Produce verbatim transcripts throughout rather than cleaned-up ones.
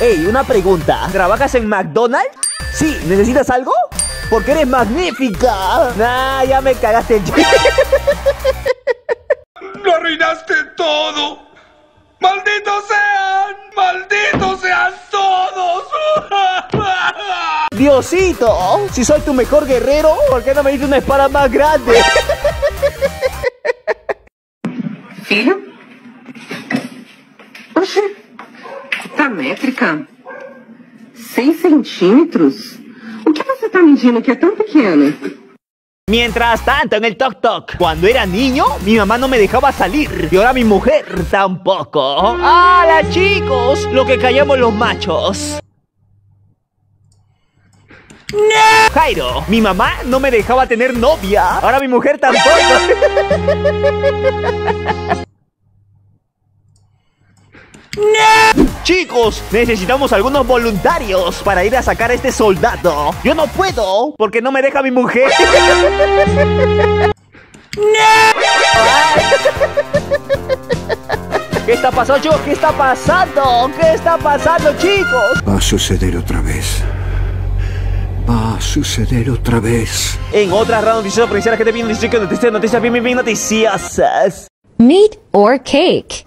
Ey, una pregunta. ¿Trabajas en McDonald's? Sí, ¿necesitas algo? Porque eres magnífica. Nah, ya me cagaste el... ¡Lo arruinaste todo! ¡Malditos sean! ¡Malditos sean todos! Diosito, si soy tu mejor guerrero, ¿por qué no me diste una espada más grande? Filho? Oxe, tá métrica? ¿seis centímetros? ¿O qué você está midiendo que es tan pequeño? Mientras tanto, en el Tok Tok, cuando era niño, mi mamá no me dejaba salir y ahora mi mujer tampoco. ¡Hala, chicos! Lo que callamos los machos. ¡No! Jairo, mi mamá no me dejaba tener novia, ahora mi mujer tampoco. ¡No! Chicos, necesitamos algunos voluntarios para ir a sacar a este soldado. Yo no puedo, porque no me deja mi mujer. ¡No! ¿Qué está pasando, chicos? ¿Qué está pasando? ¿Qué está pasando, chicos? Va a suceder otra vez. Va a suceder otra vez. En otras raras noticias, por la gente bien noticiosa, noticias, noticias, bien, bien, bien noticiosas. Meat or cake.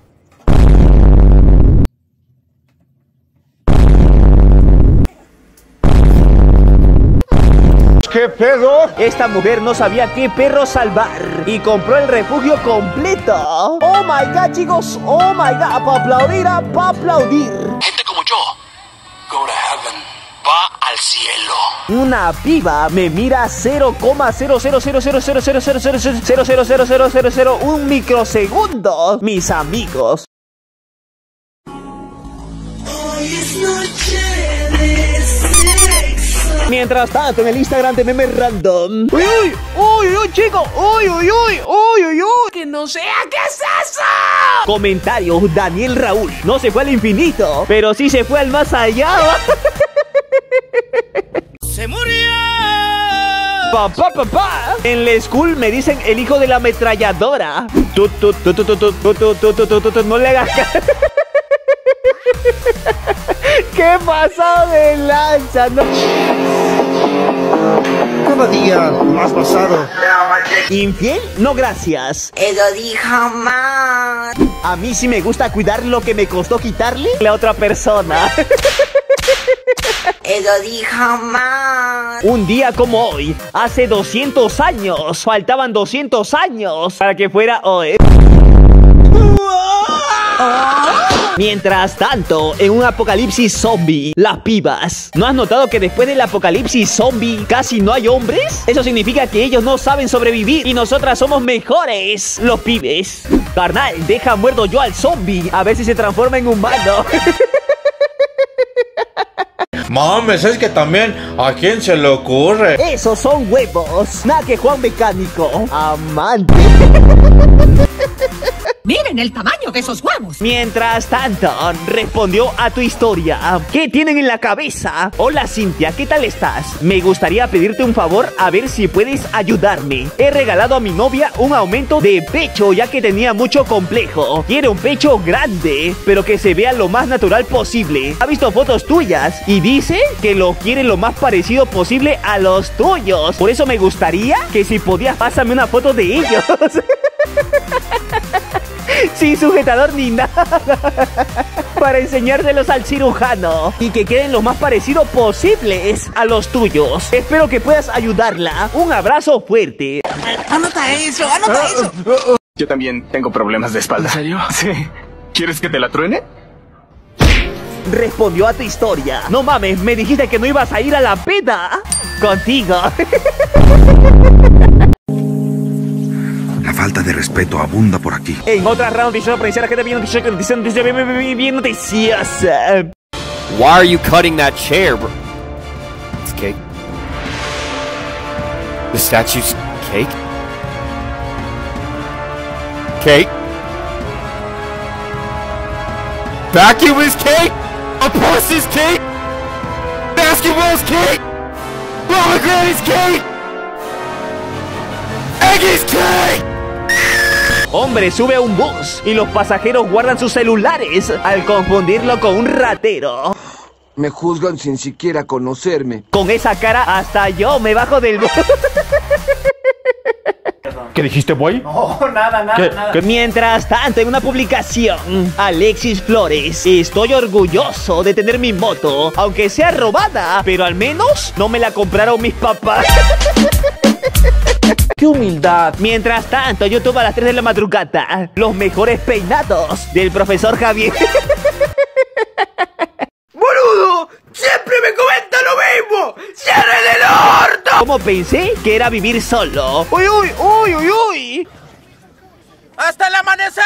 ¿Qué pedo? Esta mujer no sabía qué perro salvar y compró el refugio completo. Oh my god, chicos, oh my god. Pa' aplaudir, pa' aplaudir. Gente como yo, go to heaven, va al cielo. Una piba me mira cero coma cero cero cero cero cero cero cero cero cero cero cero cero cero cero cero un microsegundo, mis amigos. Hoy es noche de sexo. Mientras tanto, en el Instagram de memes random. ¡Uy, uy! ¡Uy, uy, chico! ¡Uy, uy, uy! ¡Uy, uy, uy! ¡Que no sea! ¿Qué es eso? Comentario: Daniel Raúl. No se fue al infinito, pero sí se fue al más allá. ¡Se murió! Papá, papá. En la school me dicen el hijo de la ametralladora. Tú, tú, tú, tú, tú, tú, tú, tú, tú, tú, tú, tú, tú, no le hagas caso. ¡Qué pasado de lanza! No. Cada día más pasado. ¿Infiel? No, gracias. Eso dijo más. A mí sí me gusta cuidar lo que me costó quitarle la otra persona. Eso dijo más. Un día como hoy, hace doscientos años, faltaban doscientos años para que fuera hoy. Mientras tanto, en un apocalipsis zombie, las pibas. ¿No has notado que después del apocalipsis zombie casi no hay hombres? Eso significa que ellos no saben sobrevivir y nosotras somos mejores, los pibes. Carnal, deja muerto yo al zombie, a ver si se transforma en humano. Mames, es que también, ¿a quién se le ocurre? Esos son huevos, nada que Juan Mecánico. Amante. ¡Miren el tamaño de esos huevos! Mientras tanto, respondió a tu historia. ¿Qué tienen en la cabeza? Hola, Cintia, ¿qué tal estás? Me gustaría pedirte un favor a ver si puedes ayudarme. He regalado a mi novia un aumento de pecho ya que tenía mucho complejo. Quiere un pecho grande, pero que se vea lo más natural posible. Ha visto fotos tuyas y dice que lo quiere lo más parecido posible a los tuyos. Por eso me gustaría que si podías pásame una foto de ellos. Sin sujetador ni nada. Para enseñárselos al cirujano y que queden lo más parecidos posibles a los tuyos. Espero que puedas ayudarla. Un abrazo fuerte. Anota eso, anota eso. Yo también tengo problemas de espalda. ¿En serio? Sí. ¿Quieres que te la truene? Respondió a tu historia. No mames, me dijiste que no ibas a ir a la peda contigo. Falta de respeto abunda por aquí. En otras raras noticias, por la gente bien noticiosa, bien noticiosa. Why are you cutting that chair, bro? It's cake. The statue's cake. Cake. Vacuum is cake. A purse is cake. Basketball's cake. Pomegranate's cake. Egg is cake. Hombre sube a un bus y los pasajeros guardan sus celulares al confundirlo con un ratero. Me juzgan sin siquiera conocerme. Con esa cara hasta yo me bajo del... ¿Qué dijiste, boy? No, nada, nada, ¿Qué? nada. ¿Qué? Mientras tanto, en una publicación, Alexis Flores: estoy orgulloso de tener mi moto, aunque sea robada, pero al menos no me la compraron mis papás. ¡Qué humildad! Mientras tanto, YouTube a las tres de la madrugada, los mejores peinados del profesor Javier. ¡Boludo! ¡Siempre me comenta lo mismo! ¡Cierre del orto! ¿Cómo pensé que era vivir solo? ¡Uy, uy, uy, uy, uy! ¡Hasta el amanecer!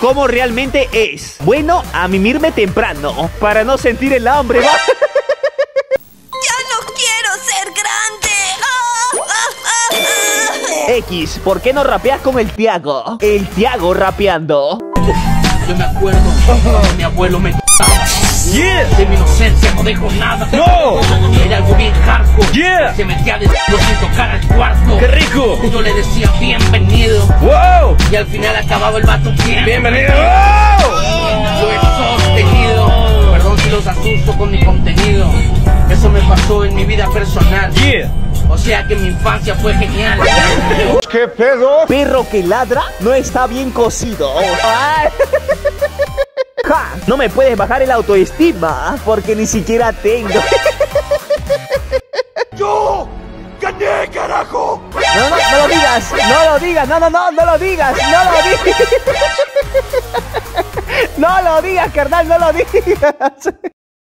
¿Cómo realmente es? Bueno, a mimirme temprano para no sentir el hambre, ¿va? ¡Ya no quiero ser grande! ¡Ah, ah, ah, ah! X, ¿por qué no rapeas con el Tiago? El Tiago rapeando. Yo me acuerdo, mi abuelo me... Yeah. De mi inocencia no dejo nada. No. Era algo bien hardcore. Yeah. Se metía de lo sin tocar al cuarto. Qué rico. Yo le decía bienvenido. Wow. Y al final acababa el vato bien. Bienvenido. Wow. Lo he sostenido. Perdón si los asusto con mi contenido. Eso me pasó en mi vida personal. Yeah. O sea que mi infancia fue genial. ¿Qué pedo? Perro que ladra no está bien cocido. Ay. Ja, no me puedes bajar el autoestima porque ni siquiera tengo. ¡Yo gané, carajo! No, no, no lo digas, no lo digas, no, no, no, no lo digas, no lo digas. No lo digas, carnal, no lo digas.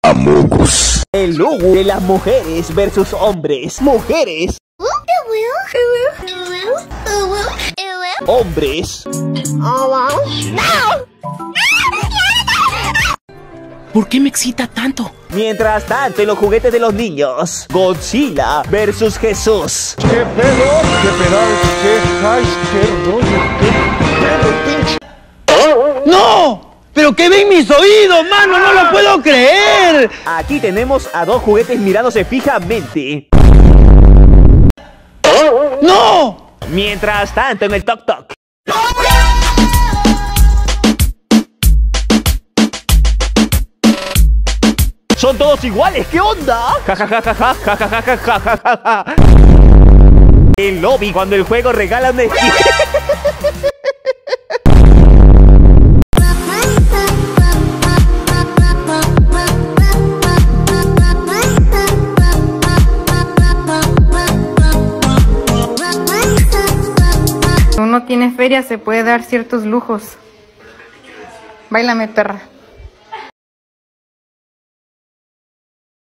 Amigos. El lujo de las mujeres versus hombres. Mujeres. Hombres. ¡No! ¿Por qué me excita tanto? Mientras tanto, en los juguetes de los niños, Godzilla versus Jesús. ¿Qué pedo? ¿Qué pedo? ¿Qué pedo? ¡No! ¡Pero qué ven mis oídos, mano! ¡No lo puedo creer! Aquí tenemos a dos juguetes mirándose fijamente. ¡No! Mientras tanto, en el Tok Tok. Son todos iguales, ¿qué onda? Ja ja ja ja ja ja ja ja ja ja ja ja. El lobby cuando el juego regala un skin. Uno tiene feria, se puede dar ciertos lujos. Báilame, perra.